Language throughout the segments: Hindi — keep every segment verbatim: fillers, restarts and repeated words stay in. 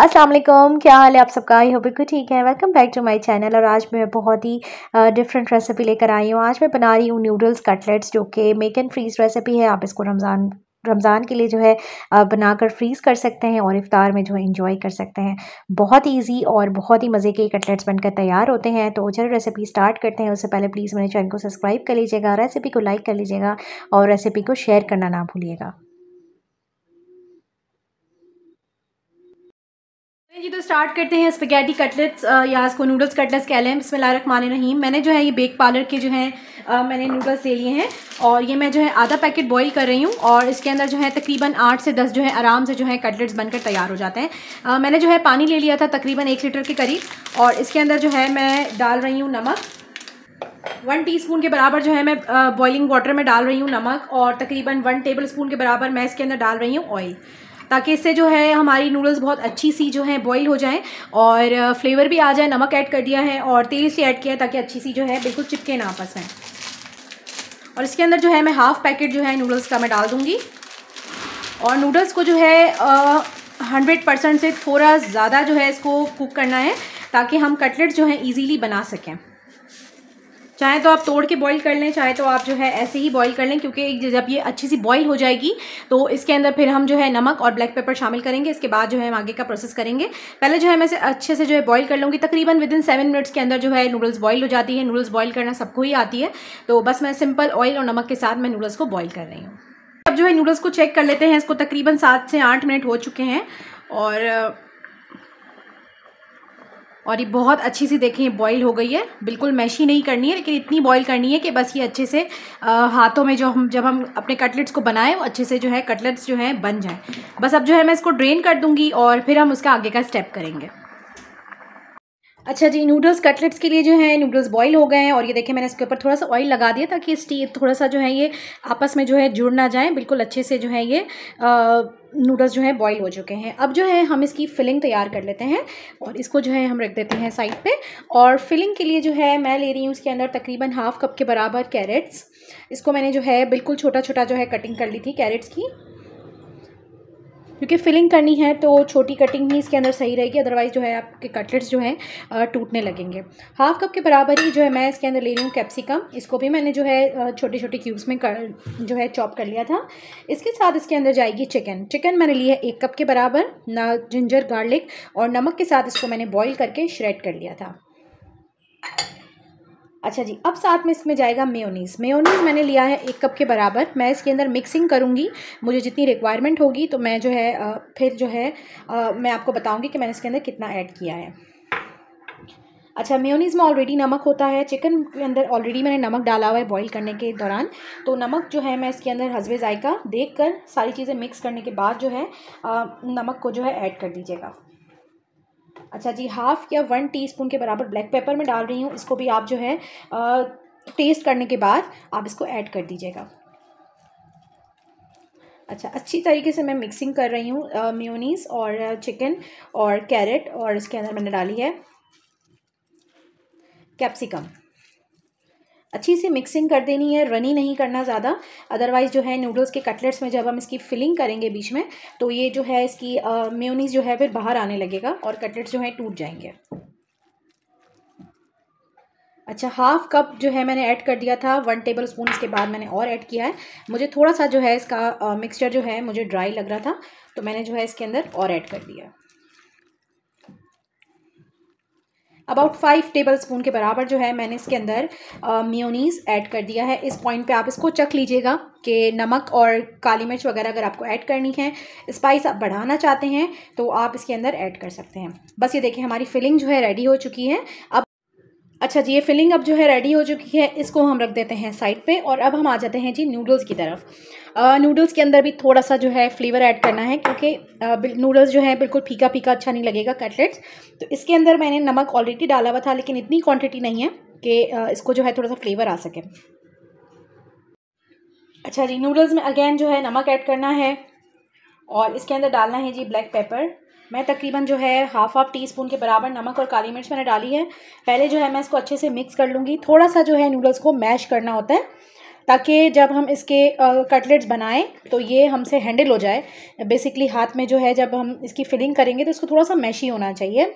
अस्सलाम वालेकुम, क्या हाल है आप सबका। आई होप बिल्कुल ठीक है। Welcome back to my channel. और आज मैं बहुत ही डिफरेंट रेसिपी लेकर आई हूँ। आज मैं बना रही हूँ नूडल्स कटलेट्स, जो कि मेक एंड फ्रीज़ रेसिपी है। आप इसको रमज़ान रमज़ान के लिए जो है बनाकर फ्रीज़ कर सकते हैं और इफ्तार में जो है इंजॉय कर सकते हैं। बहुत इजी और बहुत ही मज़े के कटलेट्स बनकर तैयार होते हैं। तो चलो रेसिपी स्टार्ट करते हैं। उससे पहले प्लीज़ मेरे चैनल को सब्सक्राइब कर लीजिएगा, रेसिपी को लाइक कर लीजिएगा और रेसिपी को शेयर करना ना भूलिएगा। जी तो स्टार्ट करते हैं स्पेगेटी कटलेट्स या इसको नूडल्स कटलेट्स कह लें। बिस्मिल्लाहिर्रहमानिर्रहीम। मैंने जो है ये बेक पार्लर के जो है आ, मैंने नूडल्स ले लिए हैं और ये मैं जो है आधा पैकेट बॉईल कर रही हूँ। और इसके अंदर जो है तकरीबन आठ से दस जो है आराम से जो है कटलेट्स बनकर तैयार हो जाते हैं। आ, मैंने जो है पानी ले लिया था तकरीबन एक लीटर के करीब। और इसके अंदर जो है मैं डाल रही हूँ नमक वन टीस्पून के बराबर। जो है मैं बॉइलिंग वाटर में डाल रही हूँ नमक और तकरीबन वन टेबल स्पून के बराबर मैं इसके अंदर डाल रही हूँ ऑयल, ताकि इससे जो है हमारी नूडल्स बहुत अच्छी सी जो है बॉईल हो जाएं और फ्लेवर भी आ जाए। नमक ऐड कर दिया है और तेल से ऐड किया है ताकि अच्छी सी जो है बिल्कुल चिपके ना आपस में। और इसके अंदर जो है मैं हाफ़ पैकेट जो है नूडल्स का मैं डाल दूँगी। और नूडल्स को जो है हंड्रेड परसेंट से थोड़ा ज़्यादा जो है इसको कुक करना है ताकि हम कटलेट्स जो है ईज़िली बना सकें। चाहे तो आप तोड़ के बॉईल कर लें, चाहे तो आप जो है ऐसे ही बॉईल कर लें, क्योंकि जब ये अच्छी सी बॉईल हो जाएगी तो इसके अंदर फिर हम जो है नमक और ब्लैक पेपर शामिल करेंगे। इसके बाद जो है हम आगे का प्रोसेस करेंगे। पहले जो है मैं इसे अच्छे से जो है बॉईल कर लूँगी। तकरीबन विद इन सेवन मिनट्स के अंदर जो है नूडल्स बॉईल हो जाती है। नूडल्स बॉईल करना सबको ही आती है, तो बस मैं सिंपल ऑयल और नमक के साथ मैं नूडल्स को बॉईल कर रही हूँ। अब जो है नूडल्स को चेक कर लेते हैं। इसको तकरीबन सात से आठ मिनट हो चुके हैं और और ये बहुत अच्छी सी देखें बॉईल हो गई है। बिल्कुल मैशी नहीं करनी है, लेकिन इतनी बॉईल करनी है कि बस ये अच्छे से आ, हाथों में जो हम जब हम अपने कटलेट्स को बनाएं वो अच्छे से जो है कटलेट्स जो हैं बन जाएं। बस अब जो है मैं इसको ड्रेन कर दूंगी और फिर हम उसका आगे का स्टेप करेंगे। अच्छा जी, नूडल्स कटलेट्स के लिए जो है नूडल्स बॉईल हो गए हैं और ये देखिए मैंने इसके ऊपर थोड़ा सा ऑयल लगा दिया ताकि स्टी थोड़ा सा जो है ये आपस में जो है जुड़ ना जाए। बिल्कुल अच्छे से जो है ये नूडल्स जो है बॉईल हो चुके हैं। अब जो है हम इसकी फिलिंग तैयार कर लेते हैं और इसको जो है हम रख देते हैं साइड पे। और फिलिंग के लिए जो है मैं ले रही हूँ इसके अंदर तकरीबन हाफ़ कप के बराबर कैरेट्स। इसको मैंने जो है बिल्कुल छोटा छोटा जो है कटिंग कर ली थी कैरेट्स की, क्योंकि फिलिंग करनी है तो छोटी कटिंग ही इसके अंदर सही रहेगी, अदरवाइज़ जो है आपके कटलेट्स जो हैं टूटने लगेंगे। हाफ़ कप के बराबर ही जो है मैं इसके अंदर ले रही हूँ कैप्सिकम। इसको भी मैंने जो है छोटे छोटे क्यूब्स में कर, जो है चॉप कर लिया था। इसके साथ इसके अंदर जाएगी चिकन। चिकन मैंने ली है एक कप के बराबर ना, जिंजर गार्लिक और नमक के साथ इसको मैंने बॉईल करके श्रेड कर लिया था। अच्छा जी, अब साथ में इसमें जाएगा मेयोनीज़। मेयोनीज़ मैंने लिया है एक कप के बराबर। मैं इसके अंदर मिक्सिंग करूँगी, मुझे जितनी रिक्वायरमेंट होगी तो मैं जो है फिर जो है मैं आपको बताऊँगी कि मैंने इसके अंदर कितना ऐड किया है। अच्छा, मेयोनीज़ में ऑलरेडी नमक होता है, चिकन के अंदर ऑलरेडी मैंने नमक डाला हुआ है बॉईल करने के दौरान, तो नमक जो है मैं इसके अंदर हस्बे जायका देख कर सारी चीज़ें मिक्स करने के बाद जो है नमक को जो है ऐड कर दीजिएगा। अच्छा जी, हाफ़ या वन टीस्पून के बराबर ब्लैक पेपर में डाल रही हूँ। इसको भी आप जो है आ, टेस्ट करने के बाद आप इसको ऐड कर दीजिएगा। अच्छा, अच्छी तरीके से मैं मिक्सिंग कर रही हूँ मेयोनीज़ और चिकन और कैरेट, और इसके अंदर मैंने डाली है कैप्सिकम। अच्छी सी मिक्सिंग कर देनी है, रनी नहीं करना ज़्यादा, अदरवाइज़ जो है नूडल्स के कटलेट्स में जब हम इसकी फिलिंग करेंगे बीच में तो ये जो है इसकी मेयोनीज़ जो है फिर बाहर आने लगेगा और कटलेट्स जो है टूट जाएंगे। अच्छा, हाफ़ कप जो है मैंने ऐड कर दिया था, वन टेबल स्पून इसके बाद मैंने और ऐड किया है। मुझे थोड़ा सा जो है इसका मिक्सचर जो है मुझे ड्राई लग रहा था, तो मैंने जो है इसके अंदर और ऐड कर दिया। अबाउट फाइव टेबल स्पून के बराबर जो है मैंने इसके अंदर मेयोनीज़ ऐड कर दिया है। इस पॉइंट पे आप इसको चख लीजिएगा कि नमक और काली मिर्च वगैरह अगर आपको ऐड करनी है, स्पाइस आप बढ़ाना चाहते हैं तो आप इसके अंदर ऐड कर सकते हैं। बस ये देखिए हमारी फिलिंग जो है रेडी हो चुकी है। अब अच्छा जी, ये फिलिंग अब जो है रेडी हो चुकी है, इसको हम रख देते हैं साइड पे। और अब हम आ जाते हैं जी नूडल्स की तरफ। नूडल्स के अंदर भी थोड़ा सा जो है फ्लेवर ऐड करना है, क्योंकि नूडल्स जो है बिल्कुल फीका फीका अच्छा नहीं लगेगा कटलेट्स। तो इसके अंदर मैंने नमक ऑलरेडी डाला हुआ था, लेकिन इतनी क्वांटिटी नहीं है कि इसको जो है थोड़ा सा फ्लेवर आ सके। अच्छा जी, नूडल्स में अगेन जो है नमक ऐड करना है और इसके अंदर डालना है जी ब्लैक पेपर। मैं तकरीबन जो है हाफ हाफ टी स्पून के बराबर नमक और काली मिर्च मैंने डाली है। पहले जो है मैं इसको अच्छे से मिक्स कर लूँगी। थोड़ा सा जो है नूडल्स को मैश करना होता है ताकि जब हम इसके कटलेट्स बनाएं तो ये हमसे हैंडल हो जाए। बेसिकली हाथ में जो है जब हम इसकी फिलिंग करेंगे तो इसको थोड़ा सा मैशी होना चाहिए,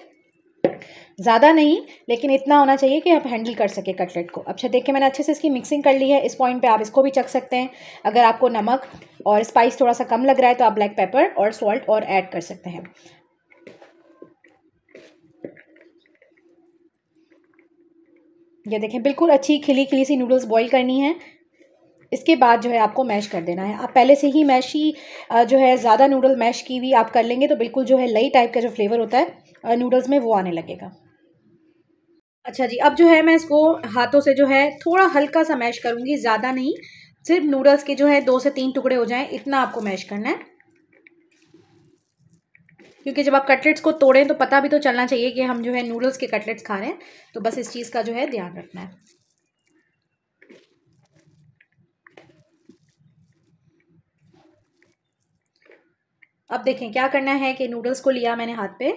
ज़्यादा नहीं लेकिन इतना होना चाहिए कि आप हैंडल कर सके कटलेट को। अच्छा देखिए मैंने अच्छे से इसकी मिक्सिंग कर ली है। इस पॉइंट पे आप इसको भी चख सकते हैं। अगर आपको नमक और स्पाइस थोड़ा सा कम लग रहा है तो आप ब्लैक पेपर और सॉल्ट और ऐड कर सकते हैं। ये देखें बिल्कुल अच्छी खिली खिली सी नूडल्स बॉईल करनी है। इसके बाद जो है आपको मैश कर देना है। आप पहले से ही मैश ही जो है ज़्यादा नूडल मैश की हुई आप कर लेंगे तो बिल्कुल जो है लई टाइप का जो फ्लेवर होता है नूडल्स में वो आने लगेगा। अच्छा जी अब जो है मैं इसको हाथों से जो है थोड़ा हल्का सा मैश करूँगी, ज़्यादा नहीं, सिर्फ नूडल्स के जो है दो से तीन टुकड़े हो जाएं इतना आपको मैश करना है। क्योंकि जब आप कटलेट्स को तोड़ें तो पता भी तो चलना चाहिए कि हम जो है नूडल्स के कटलेट्स खा रहे हैं, तो बस इस चीज़ का जो है ध्यान रखना है। अब देखें क्या करना है कि नूडल्स को लिया मैंने हाथ पे,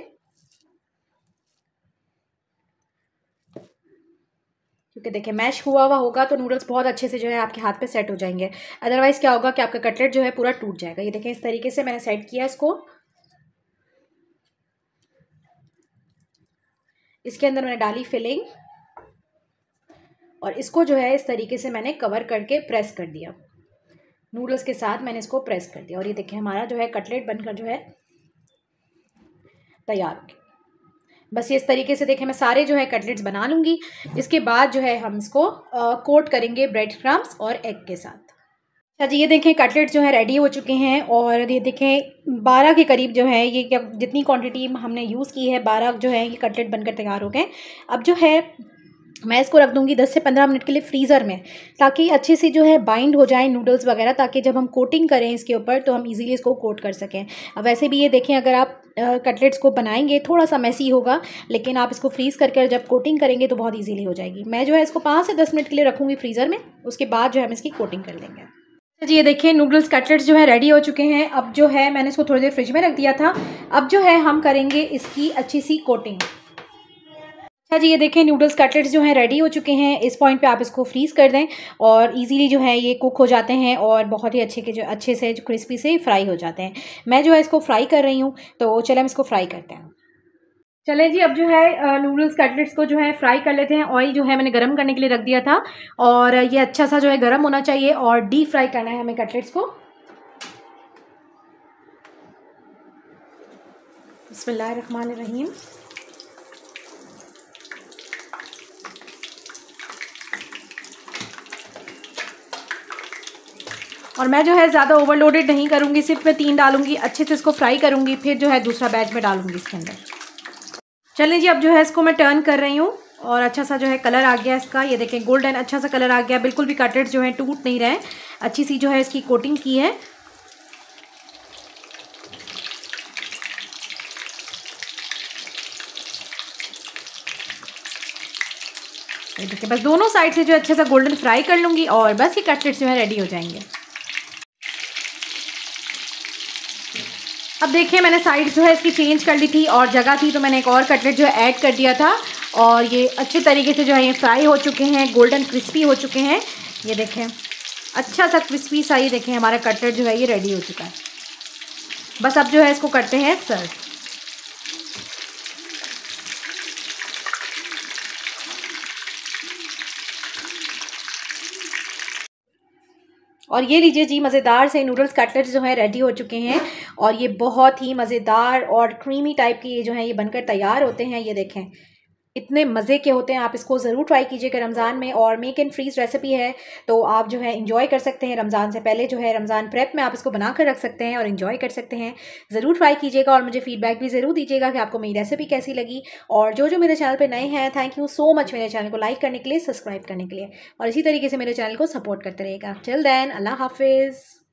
क्योंकि देखिए मैश हुआ हुआ होगा तो नूडल्स बहुत अच्छे से जो है आपके हाथ पे सेट हो जाएंगे, अदरवाइज़ क्या होगा कि आपका कटलेट जो है पूरा टूट जाएगा। ये देखें इस तरीके से मैंने सेट किया इसको। इसके अंदर मैंने डाली फिलिंग और इसको जो है इस तरीके से मैंने कवर करके प्रेस कर दिया। नूडल्स के साथ मैंने इसको प्रेस कर दिया और ये देखिए हमारा जो है कटलेट बनकर जो है तैयार हो गया। बस ये इस तरीके से देखें मैं सारे जो है कटलेट्स बना लूँगी। इसके बाद जो है हम इसको कोट करेंगे ब्रेड क्रम्स और एग के साथ। अच्छा जी ये देखें कटलेट्स जो है रेडी हो चुके हैं और ये देखें बारह के करीब जो है ये क्या जितनी क्वांटिटी हमने यूज़ की है बारह जो है ये कटलेट बनकर तैयार हो गए। अब जो है मैं इसको रख दूंगी दस से पंद्रह मिनट के लिए फ्रीज़र में, ताकि अच्छे से जो है बाइंड हो जाए नूडल्स वगैरह, ताकि जब हम कोटिंग करें इसके ऊपर तो हम इजीली इसको कोट कर सकें। वैसे भी ये देखें अगर आप कटलेट्स को बनाएंगे थोड़ा सा मैसी होगा, लेकिन आप इसको फ्रीज़ करके जब कोटिंग करेंगे तो बहुत ईजीली हो जाएगी। मैं जो है इसको पाँच से दस मिनट के लिए रखूँगी फ्रीज़र में, उसके बाद जो है हम इसकी कोटिंग कर लेंगे। जी ये देखिए नूडल्स कटलेट्स जो है रेडी हो चुके हैं। अब जो है मैंने इसको थोड़ी देर फ्रिज में रख दिया था। अब जो है हम करेंगे इसकी अच्छी सी कोटिंग। अच्छा जी ये देखिए नूडल्स कटलेट्स जो हैं रेडी हो चुके हैं। इस पॉइंट पे आप इसको फ्रीज़ कर दें और इजीली जो है ये कुक हो जाते हैं और बहुत ही अच्छे के जो अच्छे से क्रिस्पी से फ्राई हो जाते हैं। मैं जो है इसको फ्राई कर रही हूँ, तो चले हम इसको फ्राई करते हैं। चलें जी अब जो है नूडल्स कटलेट्स को जो है फ्राई कर लेते हैं। ऑयल जो है मैंने गरम करने के लिए रख दिया था और ये अच्छा सा जो है गरम होना चाहिए और डीप फ्राई करना है हमें कटलेट्स को। बिस्मिल्लाहिर्रहमानिर्रहीम। और मैं जो है ज़्यादा ओवरलोडेड नहीं करूँगी, सिर्फ मैं तीन डालूँगी, अच्छे से इसको फ्राई करूँगी, फिर जो है दूसरा बैच में डालूँगी इसके अंदर। चलिए जी अब जो है इसको मैं टर्न कर रही हूँ और अच्छा सा जो है कलर आ गया इसका। ये देखें गोल्डन अच्छा सा कलर आ गया, बिल्कुल भी कटलेट्स जो है टूट नहीं रहे, अच्छी सी जो है इसकी कोटिंग की है। ये देखिए बस दोनों साइड से जो है अच्छे सा गोल्डन फ्राई कर लूँगी और बस ये कटलेट्स जो है रेडी हो जाएंगे। अब देखिए मैंने साइड जो है इसकी चेंज कर ली थी और जगह थी तो मैंने एक और कटलेट जो है ऐड कर दिया था और ये अच्छे तरीके से जो है ये फ्राई हो चुके हैं, गोल्डन क्रिस्पी हो चुके हैं। ये देखें अच्छा सा क्रिस्पी सा ये देखें हमारा कटलेट जो है ये रेडी हो चुका है। बस अब जो है इसको करते हैं सर्व। और ये लीजिए जी मज़ेदार से नूडल्स कटलेट्स जो हैं रेडी हो चुके हैं और ये बहुत ही मज़ेदार और क्रीमी टाइप के ये जो हैं ये बनकर तैयार होते हैं। ये देखें इतने मज़े के होते हैं, आप इसको ज़रूर ट्राई कीजिएगा रमज़ान में। और मेक एंड फ्रीज़ रेसिपी है तो आप जो है इन्जॉय कर सकते हैं रमज़ान से पहले, जो है रमज़ान प्रेप में आप इसको बना कर रख सकते हैं और इन्जॉय कर सकते हैं। ज़रूर ट्राई कीजिएगा और मुझे फीडबैक भी ज़रूर दीजिएगा कि आपको मेरी रेसिपी कैसी लगी। और जो जो मेरे चैनल पर नए हैं, थैंक यू सो मच मेरे चैनल को लाइक करने के लिए, सब्सक्राइब करने के लिए और इसी तरीके से मेरे चैनल को सपोर्ट करते रहेगा। टिल देन अल्लाह हाफिज़।